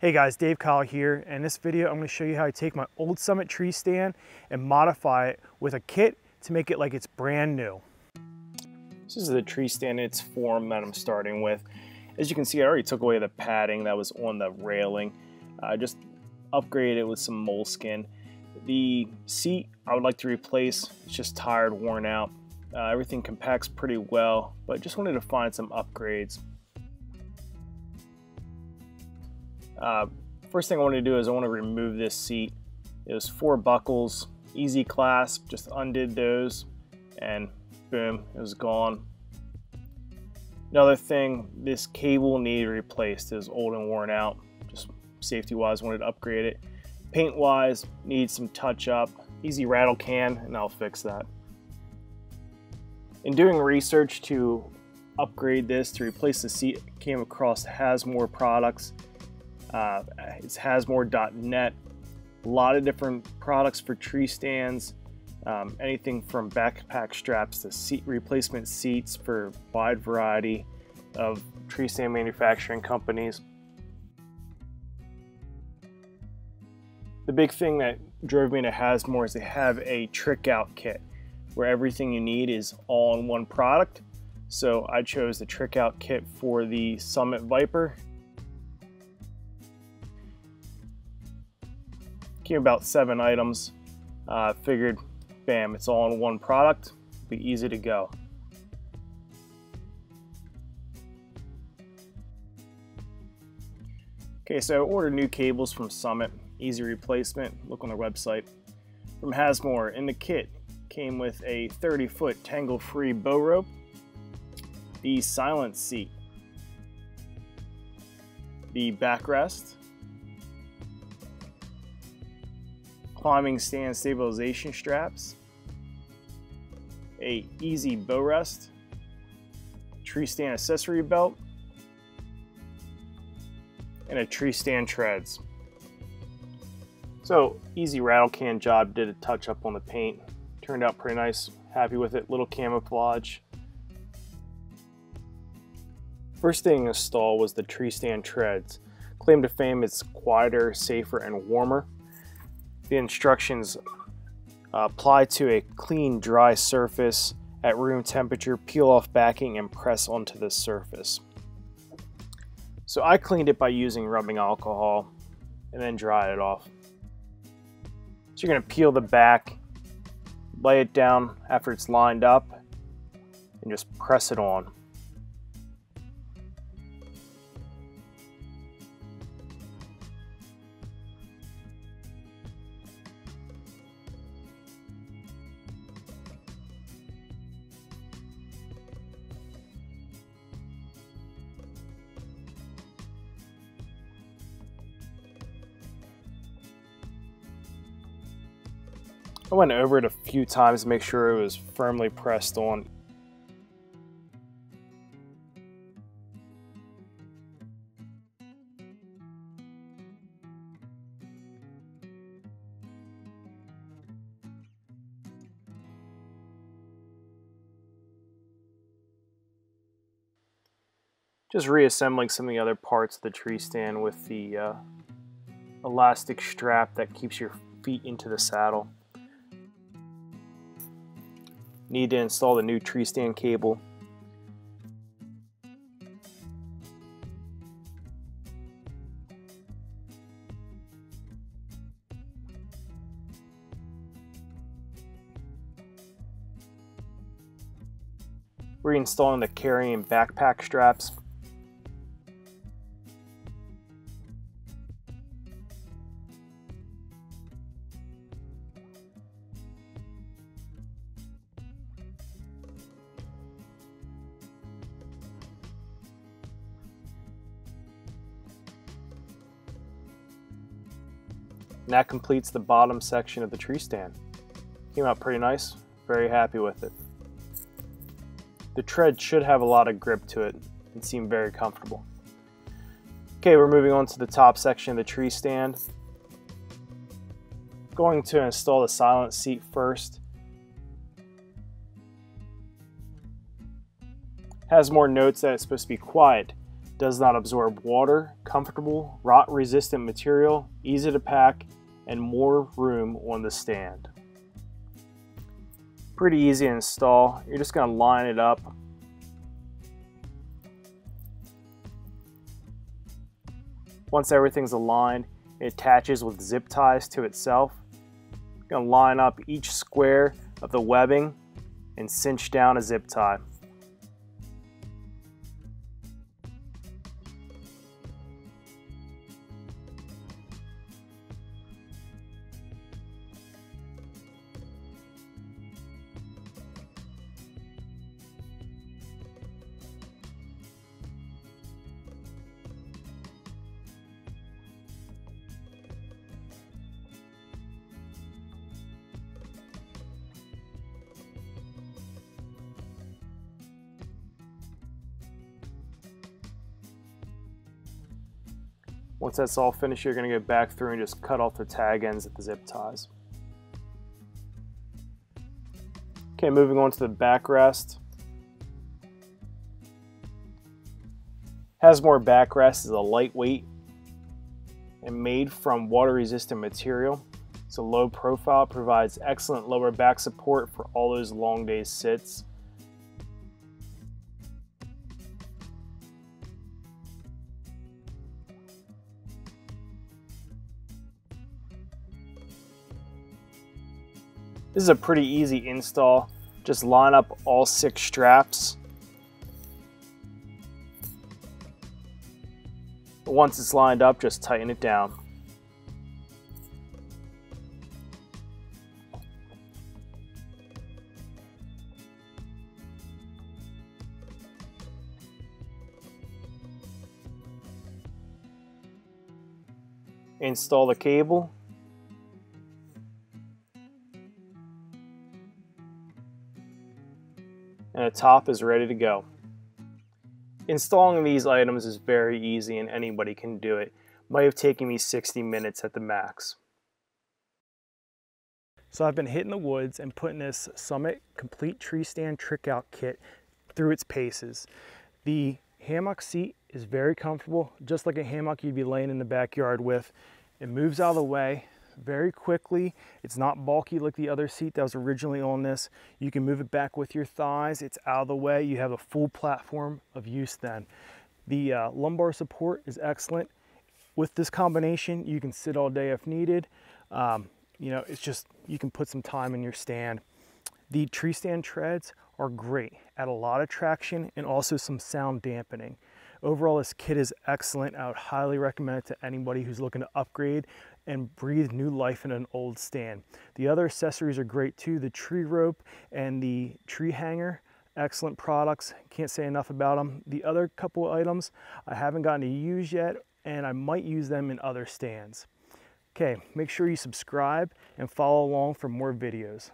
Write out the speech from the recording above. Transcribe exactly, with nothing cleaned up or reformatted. Hey guys, Dave Kyle here, and in this video I'm going to show you how I take my old Summit tree stand and modify it with a kit to make it like it's brand new. This is the tree stand in its form that I'm starting with. As you can see, I already took away the padding that was on the railing. I just upgraded it with some moleskin. The seat I would like to replace, it's just tired, worn out. Uh, everything compacts pretty well, but just wanted to find some upgrades. Uh, first thing I want to do is I want to remove this seat. It was four buckles, easy clasp, just undid those and boom, it was gone. Another thing, this cable needed replaced. It was old and worn out. Just safety wise, wanted to upgrade it. Paint wise, needs some touch up, easy rattle can, and I'll fix that. In doing research to upgrade this, to replace the seat, came across Hazmore products. Uh, it's hazmore dot net. A lot of different products for tree stands, um, anything from backpack straps to seat replacement seats for a wide variety of tree stand manufacturing companies. The big thing that drove me to Hazmore is they have a trick out kit where everything you need is all in one product. So I chose the trick out kit for the Summit Viper. Came about seven items, uh, figured, bam, it's all in one product, be easy to go. Okay, so I ordered new cables from Summit, easy replacement, look on their website. From Hazmore, in the kit, came with a thirty foot tangle-free bow rope, the silent seat, the backrest, climbing stand stabilization straps, a easy bow rest, tree stand accessory belt, and a tree stand treads. So easy rattle can job, did a touch up on the paint, turned out pretty nice, happy with it, little camouflage. First thing to install was the tree stand treads. Claim to fame, it's quieter, safer, and warmer. The instructions uh, apply to a clean, dry surface at room temperature, peel off backing and press onto the surface. So I cleaned it by using rubbing alcohol and then dry it off. So you're going to peel the back, lay it down after it's lined up and just press it on. I went over it a few times to make sure it was firmly pressed on. Just reassembling some of the other parts of the tree stand with the uh, elastic strap that keeps your feet into the saddle. Need to install the new tree stand cable. Reinstalling the carrying backpack straps. And that completes the bottom section of the tree stand. Came out pretty nice, very happy with it. The tread should have a lot of grip to it and seem very comfortable. Okay, we're moving on to the top section of the tree stand. Going to install the silent seat first. Hazmore notes that it's supposed to be quiet, does not absorb water, comfortable, rot-resistant material, easy to pack, and more room on the stand. Pretty easy to install. You're just going to line it up. Once everything's aligned, it attaches with zip ties to itself. You're going to line up each square of the webbing and cinch down a zip tie. Once that's all finished, you're going to go back through and just cut off the tag ends at the zip ties. Okay, moving on to the backrest. Hazmore backrest is a lightweight and made from water-resistant material. It's a low profile, provides excellent lower back support for all those long day sits. This is a pretty easy install. Just line up all six straps. Once it's lined up, just tighten it down. Install the cable. And the top is ready to go. Installing these items is very easy and anybody can do it. Might have taken me sixty minutes at the max. So I've been hitting the woods and putting this Summit Complete Tree Stand Trick Out Kit through its paces. The hammock seat is very comfortable, just like a hammock you'd be laying in the backyard with. It moves out of the way very quickly. It's not bulky like the other seat that was originally on this. You can move it back with your thighs. It's out of the way. You have a full platform of use then. The uh, lumbar support is excellent. With this combination, you can sit all day if needed. Um, you know, it's just, you can put some time in your stand. The tree stand treads are great, add a lot of traction and also some sound dampening. Overall, this kit is excellent. I would highly recommend it to anybody who's looking to upgrade and breathe new life in an old stand. The other accessories are great too. The tree rope and the tree hanger, excellent products. Can't say enough about them. The other couple of items I haven't gotten to use yet, and I might use them in other stands. Okay, make sure you subscribe and follow along for more videos.